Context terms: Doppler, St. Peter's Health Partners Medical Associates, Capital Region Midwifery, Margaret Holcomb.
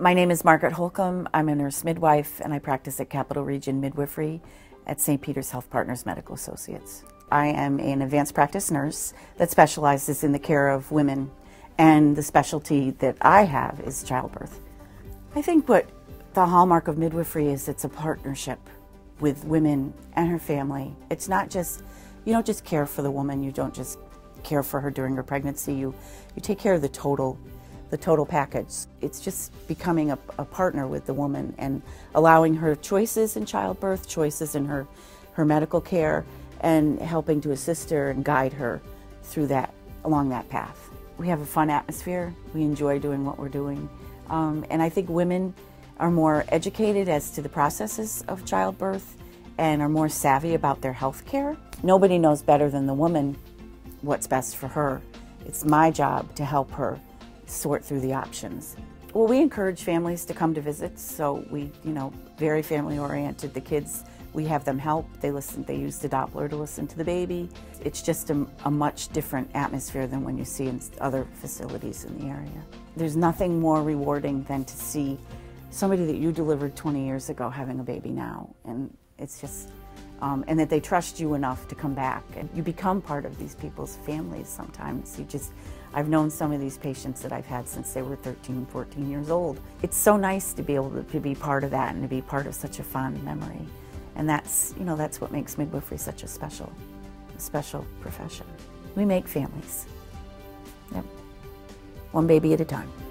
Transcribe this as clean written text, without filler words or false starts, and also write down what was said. My name is Margaret Holcomb. I'm a nurse midwife and I practice at Capital Region Midwifery at St. Peter's Health Partners Medical Associates. I am an advanced practice nurse that specializes in the care of women, and the specialty that I have is childbirth. I think what the hallmark of midwifery is, it's a partnership with women and her family. It's not just, you don't just care for the woman, you don't just care for her during her pregnancy, you take care of the total package. It's just becoming a partner with the woman and allowing her choices in childbirth, choices in her medical care, and helping to assist her and guide her through that, along that path. We have a fun atmosphere. We enjoy doing what we're doing. And I think women are more educated as to the processes of childbirth and are more savvy about their health care. Nobody knows better than the woman what's best for her. It's my job to help her sort through the options. Well, we encourage families to come to visit, so we, very family oriented. The kids, we have them help. They listen, they use the Doppler to listen to the baby. It's just a much different atmosphere than when you see in other facilities in the area. There's nothing more rewarding than to see somebody that you delivered 20 years ago having a baby now, and it's just, and that they trust you enough to come back. And you become part of these people's families sometimes. I've known some of these patients that I've had since they were 13, 14 years old. It's so nice to be able to be part of that and to be part of such a fond memory. And that's, that's what makes midwifery such a special profession. We make families. Yep. One baby at a time.